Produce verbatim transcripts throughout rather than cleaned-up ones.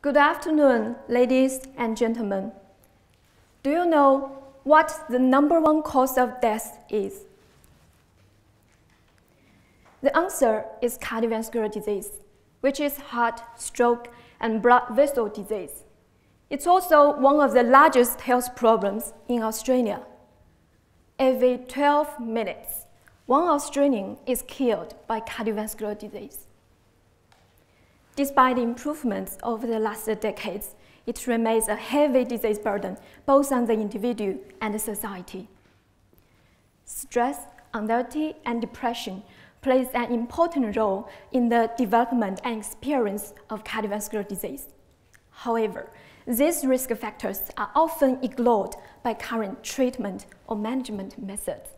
Good afternoon, ladies and gentlemen. Do you know what the number one cause of death is? The answer is cardiovascular disease, which is heart, stroke, and blood vessel disease. It's also one of the largest health problems in Australia. Every twelve minutes, one Australian is killed by cardiovascular disease. Despite improvements over the last decades, it remains a heavy disease burden both on the individual and society. Stress, anxiety, and depression plays an important role in the development and experience of cardiovascular disease. However, these risk factors are often ignored by current treatment or management methods.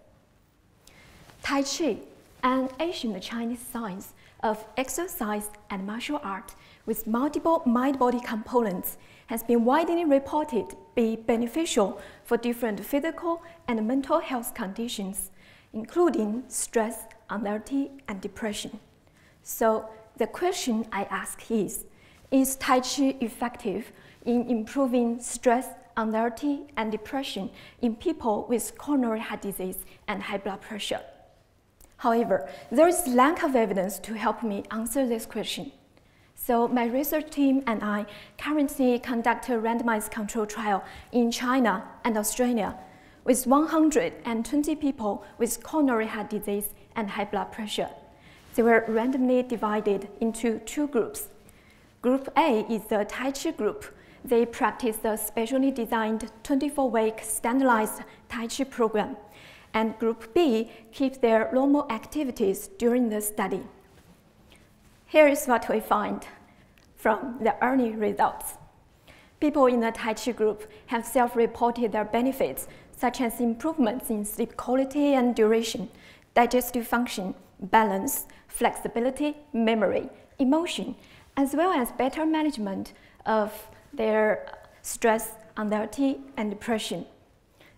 Tai Chi, an ancient Chinese science of exercise and martial art with multiple mind-body components, has been widely reported to be beneficial for different physical and mental health conditions, including stress, anxiety, and depression. So the question I ask is, is Tai Chi effective in improving stress, anxiety, and depression in people with coronary heart disease and high blood pressure? However, there is lack of evidence to help me answer this question. So my research team and I currently conduct a randomized control trial in China and Australia with one hundred twenty people with coronary heart disease and high blood pressure. They were randomly divided into two groups. Group A is the Tai Chi group. They practiced a specially designed twenty-four week standardized Tai Chi program. And Group B keeps their normal activities during the study. Here is what we find from the early results. People in the Tai Chi group have self-reported their benefits, such as improvements in sleep quality and duration, digestive function, balance, flexibility, memory, emotion, as well as better management of their stress, anxiety, and depression.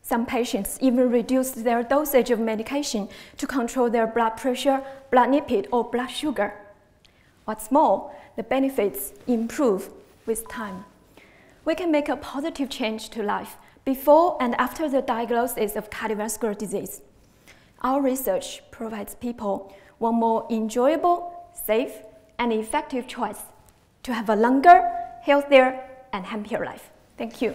Some patients even reduced their dosage of medication to control their blood pressure, blood lipid, or blood sugar. What's more, the benefits improve with time. We can make a positive change to life before and after the diagnosis of cardiovascular disease. Our research provides people one more enjoyable, safe, and effective choice to have a longer, healthier, and happier life. Thank you.